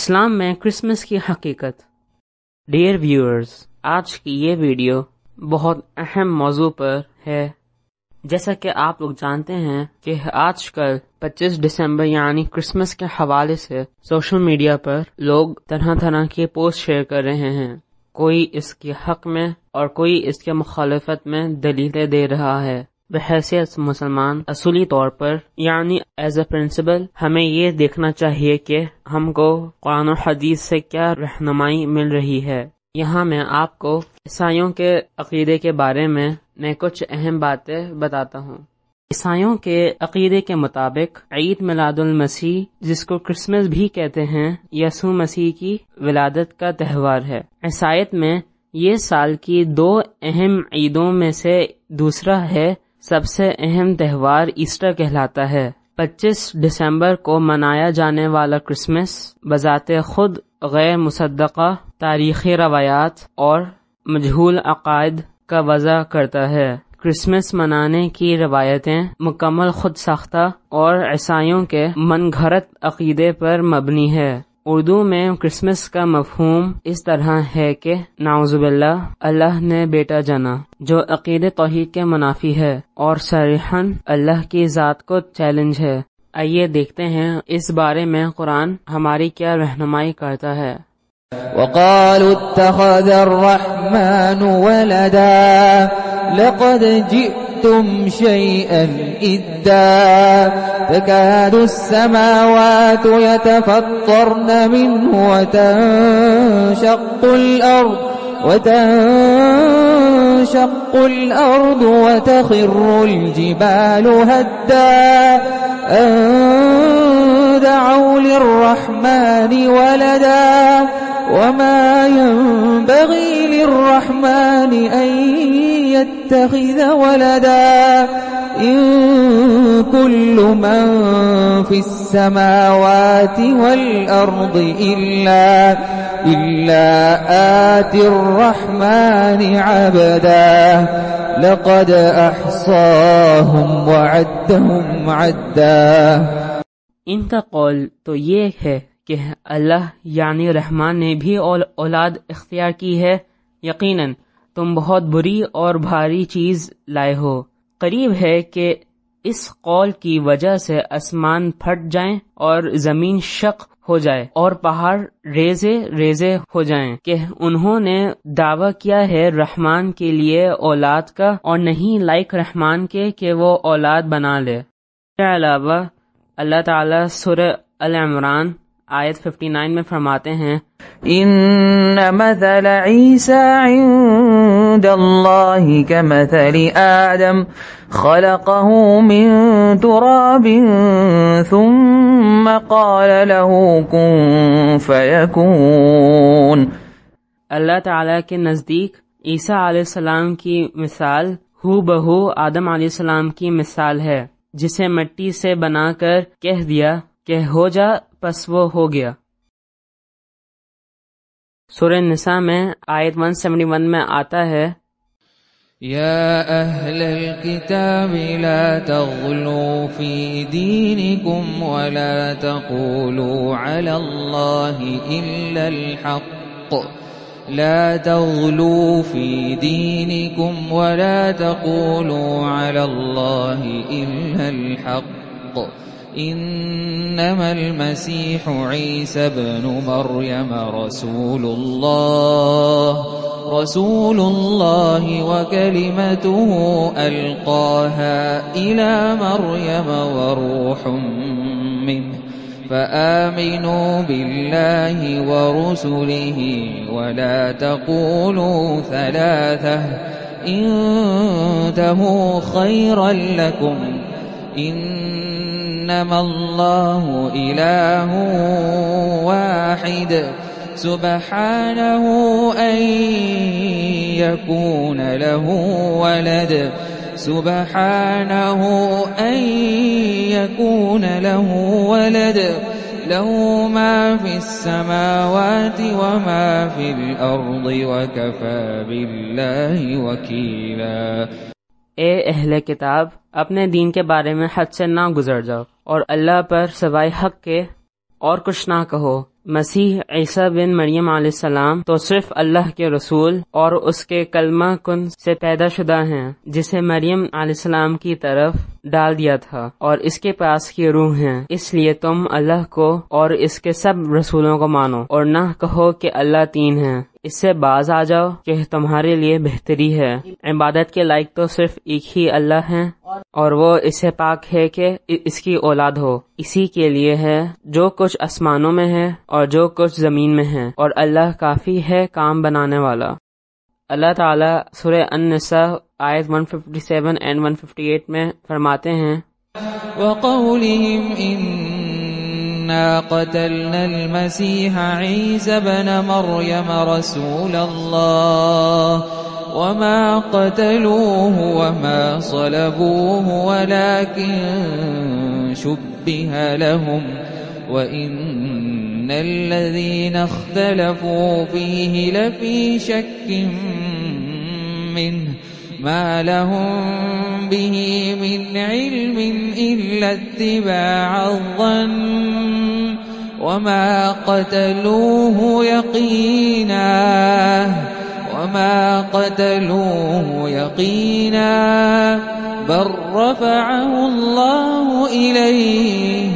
इस्लाम में क्रिसमस की हकीकत। डियर व्यूअर्स, आज की ये वीडियो बहुत अहम मौजू पर है। जैसा कि आप लोग जानते हैं कि आजकल 25 दिसंबर यानी क्रिसमस के हवाले से सोशल मीडिया पर लोग तरह तरह के पोस्ट शेयर कर रहे हैं। कोई इसके हक में और कोई इसके मुखालफत में दलीलें दे रहा है। बहैसियत मुसलमान असूली तौर पर यानी एज ए प्रिंसिपल हमें ये देखना चाहिए कि हमको कुरान और हदीस से क्या रहनुमाई मिल रही है। यहाँ मैं आपको ईसाइयों के अकीदे के बारे में मैं कुछ अहम बातें बताता हूँ। ईसाइयों के अकीदे के मुताबिक ईद मिलादुल मसीह, जिसको क्रिसमस भी कहते हैं, यसू मसीह की विलादत का त्यौहार है। ईसाइत में ये साल की दो अहम ईदों में से दूसरा है। सबसे अहम त्यौहार ईस्टर कहलाता है। 25 दिसंबर को मनाया जाने वाला क्रिसमस बजाते खुद गैर मुसद्दक़ा तारीख़ी रवायात और मजहूल अक़ायद का वज़ा करता है। क्रिसमस मनाने की रवायतें मुकम्मल खुद साख्ता और ईसाइयों के मनघरत अक़ीदे पर मबनी है। उर्दू में क्रिसमस का मफहूम इस तरह है कि नाउज़ुबिल्लाह, अल्लाह ने बेटा जाना, जो अक़ीदे तौहीद के मुनाफी है और सरीहन अल्लाह की ज़ात को चैलेंज है। आइए देखते हैं इस बारे में कुरान हमारी क्या रहनुमाई करता है। वक़ालू इत्तख़ज़र्रहमानु वलदा लक़द जि'तुम शैअन इद्दा تكاد السماوات يتفطرن منه وتنشق الأرض وتخر الجبال هدا أن دعوا للرحمن ولدا وما ينبغي للرحمن أن يتخذ ولدا إن كل من في السماوات والأرض إلا آتي الرحمن عبدا لقد أحصاهم وعدهم عدا। इनका कौल तो ये है कि अल्लाह यानी रहमान ने भी औलाद इख्तियार की है। यकीनन तुम बहुत बुरी और भारी चीज लाए हो। करीब है कि इस कौल की वजह से आसमान फट जाएं और जमीन शक हो जाए और पहाड़ रेजे रेजे हो जाएं कि उन्होंने दावा किया है रहमान के लिए औलाद का और नहीं लायक रहमान के कि वो औलाद बना ले। इसके अलावा अल्लाह ताला सूरह अल इमरान आयत 59 में फरमाते हैं, इन्ना मसल ईसा इंदल्लाहि कमसलि आदम खलक़हु मिन तुराबिन थुम्मा क़ाल लहु कुन फ़यकून। अल्लाह ताला के नज़दीक ईसा अलैहिस्सलाम की मिसाल हूबहू आदम अलैहिस्सलाम की मिसाल है, जिसे मिट्टी से बनाकर कह दिया कि हो जा, बस वो हो गया। सूरह निसा में आयत 171 में आता है, या अहलल किताब ला तग़लू फ़ी दीनिकुम वला तक़ूलू अलल्लाहि इल्लल हक़ ला तग़लू फ़ी दीनिकुम वला तक़ूलू अलल्लाहि इल्लल हक़ इन्नमल मसीह ईसा इब्न मरयम रसूलुल्लाह व कलिमतुहु अलक़ाहा इला मरयम व रूहुम मिन्हु फ़आमिनू बिल्लाहि व रुसुलिहि व ला तक़ूलू थलाथह इन्तहू ख़ैरन लकुम इन्नमल्लाहु इलाहु वाहिद सुब्हानहु अन यकून लहु वलद लहु मा फिस समावाति व मा फिल अर्दि व कफा बिल्लाहि वकीला। ए अहले किताब, अपने दीन के बारे में हद से ना गुजर जाओ और अल्लाह पर सवाए हक के और कुछ ना कहो। मसीह ईसा बिन मरियम अलैहिस्सलाम तो सिर्फ अल्लाह के रसूल और उसके कलमा कुन से पैदा शुदा हैं, जिसे मरियम अलैहिस्सलाम की तरफ डाल दिया था, और इसके पास की रूह है। इसलिए तुम अल्लाह को और इसके सब रसूलों को मानो और न कहो कि अल्लाह तीन है। इससे बाज आ जाओ कि तुम्हारे लिए बेहतरी है। इबादत के लायक तो सिर्फ एक ही अल्लाह है और वो इससे पाक है कि इसकी औलाद हो। इसी के लिए है जो कुछ आसमानों में है और जो कुछ जमीन में है, और अल्लाह काफी है काम बनाने वाला। अल्लाह ताला सूरह अन-निसा आयत 157 एंड 158 में फरमाते हैं, قتلنا المسيح عيسى بن مريم رسول الله وما قتلوه وما صلبوه ولكن شبه لهم وإن الذين اختلفوا فيه لفي شك منه ما لهم به من علم إلا اتباع الظن وما قتلوه يقينا بل رفعه الله إليه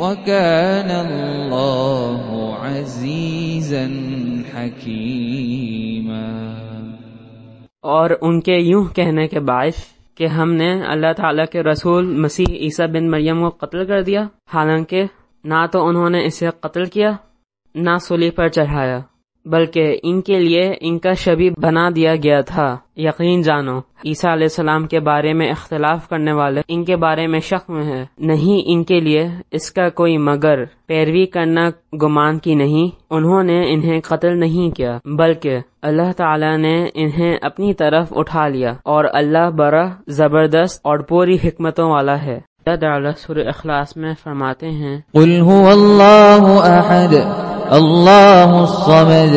وكان الله عزيزا حكيما। और उनके यूं कहने के बायस कि हमने अल्लाह ताला के रसूल मसीह ईसा बिन मरियम को कत्ल कर दिया, हालांकि ना तो उन्होंने इसे कत्ल किया ना सूली पर चढ़ाया, बल्कि इनके लिए इनका शबीह बना दिया गया था। यकीन जानो, ईसा अलैहिस्सलाम के बारे में इख्तलाफ करने वाले इनके बारे में शक में है, नहीं इनके लिए इसका कोई मगर पैरवी करना गुमान की नहीं। उन्होंने इन्हें कत्ल नहीं किया, बल्कि अल्लाह ताला ने इन्हें अपनी तरफ उठा लिया, और अल्लाह बड़ा जबरदस्त और पूरी हिकमतों वाला है। सूरह इखलास में फरमाते हैं, कुल हुवल्लाहु अहद अल्लाहुस समद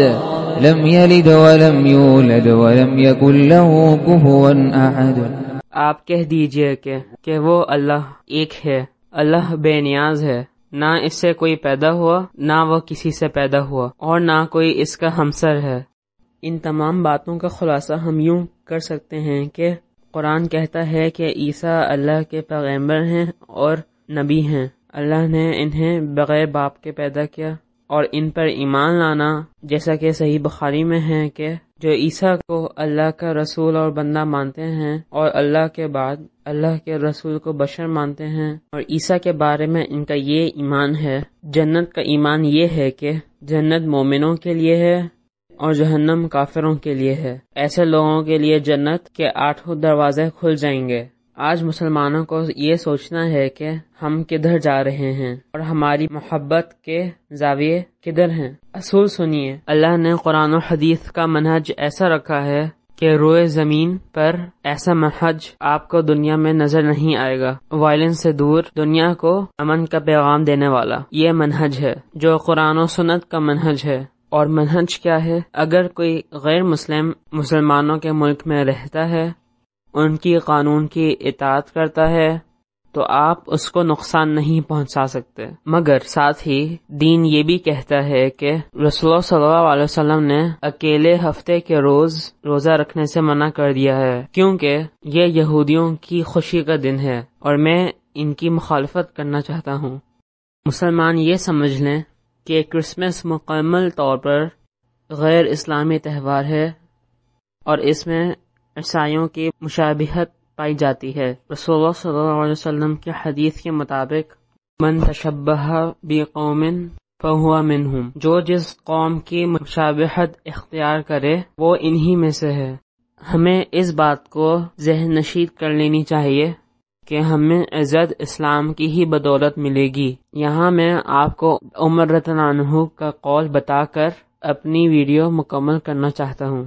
लम यलिद वलम यूलद वलम यकुल लहू कुफुवन अहद। आप कह दीजिए कि वो अल्लाह एक है, अल्लाह बेनियाज है, ना इससे कोई पैदा हुआ ना वो किसी से पैदा हुआ और ना कोई इसका हमसर है। इन तमाम बातों का खुलासा हम यूं कर सकते हैं कि कुरान कहता है कि ईसा अल्लाह के पैगंबर हैं और नबी हैं। अल्लाह ने इन्हें बगैर बाप के पैदा किया, और इन पर ईमान लाना, जैसा कि सही बुखारी में है, कि जो ईसा को अल्लाह का रसूल और बंदा मानते हैं और अल्लाह के बाद अल्लाह के रसूल को बशर मानते हैं, और ईसा के बारे में इनका ये ईमान है। जन्नत का ईमान ये है कि जन्नत मोमिनों के लिए है और जहन्नम काफिरों के लिए है। ऐसे लोगों के लिए जन्नत के 8 दरवाजे खुल जाएंगे। आज मुसलमानों को ये सोचना है कि हम किधर जा रहे हैं और हमारी मोहब्बत के जाविये किधर हैं। असूल सुनिए, अल्लाह ने कुरान और हदीस का मनहज ऐसा रखा है कि रोए जमीन पर ऐसा मनहज आपको दुनिया में नजर नहीं आएगा। वायलेंस से दूर, दुनिया को अमन का पैगाम देने वाला ये मनहज है, जो कुरान और सुन्नत का मनहज है। और मनहज क्या है? अगर कोई गैर मुस्लिम मुसलमानों के मुल्क में रहता है, उनकी कानून की इताअत करता है, तो आप उसको नुकसान नहीं पहुंचा सकते। मगर साथ ही दीन ये भी कहता है कि रसूल सल्लल्लाहु अलैहि वसल्लम ने अकेले हफ्ते के रोज रोजा रखने से मना कर दिया है, क्योंकि ये यहूदियों की खुशी का दिन है और मैं इनकी मुखालफत करना चाहता हूँ। मुसलमान ये समझ लें कि क्रिसमस मुकम्मल तौर पर गैर इस्लामी त्यौहार है और इसमें ईसाइयों की मुशाबिहत पाई जाती है। रसूलुल्लाह सल्लल्लाहु अलैहि वसल्लम के हदीस के मुताबिक मन तशब्बहा बिक़ौमिन फहुवा मिनहुम, जो जिस कौम की मुशाबिहत इख्तियार करे वो इन्हीं में से है। हमें इस बात को ज़हन नशीद कर लेनी चाहिए कि हमें इज़्ज़त इस्लाम की ही बदौलत मिलेगी। यहाँ मैं आपको उमर रदियल्लाहु अन्हु का कौल बताकर अपनी वीडियो मुकम्मल करना चाहता हूँ।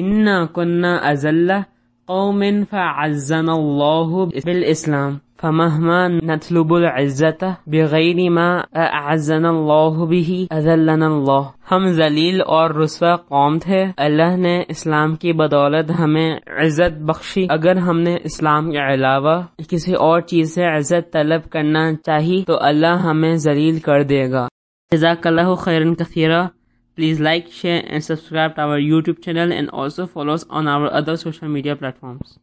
इन्ना कुन्ना अज़ल्ला क़ौमिन फ़अज़्ज़नल्लाहु बिल इस्लाम फ़महमा नतलुबुल इज़्ज़ता बिग़ैरि मा अअज़्ज़नल्लाहु बिही अज़ल्लनल्लाह। हम ज़लील और रुस्वा कौम थे, अल्लाह ने इस्लाम की बदौलत हमें इज़्ज़त बख्शी। अगर हमने इस्लाम के अलावा किसी और चीज़ से इज़्ज़त तलब करना चाहिए तो अल्लाह हमें ज़लील कर देगा। Jazakallahu khairan kathira. Please like, share and subscribe to our YouTube channel and also follow us on our other social media platforms.